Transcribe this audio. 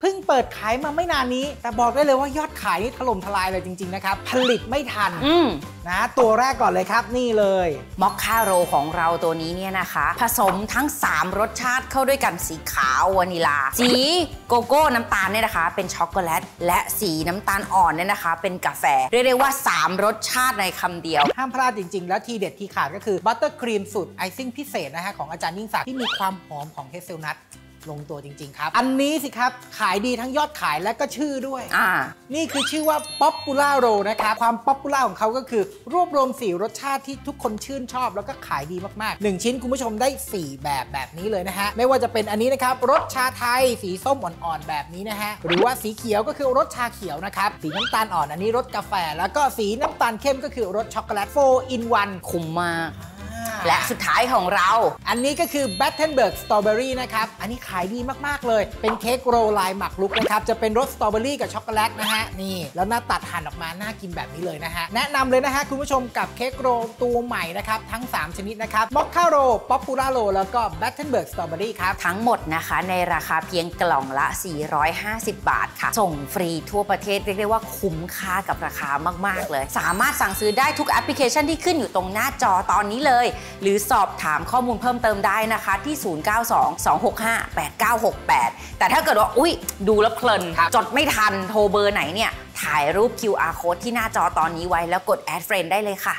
เพิ่งเปิดขายมาไม่นานนี้แต่บอกได้เลยว่ายอดขายนี่ถล่มทลายเลยจริงๆนะครับผลิตไม่ทันนะตัวแรกก่อนเลยครับนี่เลยม็อคค่าโรของเราตัวนี้เนี่ยนะคะผสมทั้ง3รสชาติเข้าด้วยกันสีขาววานิลาสีโกโก้น้ำตาลเนี่ยนะคะเป็นช็อกโกแลตและสีน้ำตาลอ่อนเนี่ยนะคะเป็นกาแฟเรียกได้ว่า3รสชาติในคำเดียวห้ามพลาดจริงๆแล้วทีเด็ดที่ขาดก็คือบัตเตอร์ครีมสูตรไอซิ่งพิเศษนะฮะของอาจารย์ยิ่งศักดิ์ที่มีความหอมของเฮเซลนัทลงตัวจริงๆครับอันนี้สิครับขายดีทั้งยอดขายและก็ชื่อด้วยนี่คือชื่อว่า Popular Row นะครับความ Popular ของเขาก็คือรวบรวม4รสชาติที่ทุกคนชื่นชอบแล้วก็ขายดีมากๆ1ชิ้นคุณผู้ชมได้4แบบนี้เลยนะฮะไม่ว่าจะเป็นอันนี้นะครับรสชาไทยสีส้มอ่อนๆแบบนี้นะฮะหรือว่าสีเขียวก็คือรสชาเขียวนะครับสีน้ำตาลอ่อนอันนี้รสกาแฟแล้วก็สีน้ำตาลเข้มก็คือรสช็อกโกแลต4 in 1 คุ้มมากและสุดท้ายของเราอันนี้ก็คือ Battenberg Strawberry นะครับอันนี้ขายดีมากๆเลยเป็นเค้กโรลลายหมักลุกนะครับจะเป็นรสสตรอเบอรี่กับช็อกโกแลตนะฮะนี่แล้วหน้าตัดหั่นออกมาน่ากินแบบนี้เลยนะฮะแนะนำเลยนะฮะคุณผู้ชมกับเค้กโรลตัวใหม่นะครับทั้ง3ชนิดนะครับม็อคค่าโร Popular Row แล้วก็ Battenberg Strawberry ครับทั้งหมดนะคะในราคาเพียงกล่องละ450 บาทค่ะส่งฟรีทั่วประเทศเรียกได้ว่าคุ้มค่ากับราคามากๆเลยสามารถสั่งซื้อได้ทุกแอปพลิเคชันที่ขึ้นอยู่ตรงหน้าจอตอนนี้เลยหรือสอบถามข้อมูลเพิ่มเติมได้นะคะที่ 092-265-8968 แต่ถ้าเกิดว่าอุ๊ยดูแล้วเพลินจดไม่ทันโทรเบอร์ไหนเนี่ยถ่ายรูป QR Code ที่หน้าจอตอนนี้ไว้แล้วกด Add Friend ได้เลยค่ะ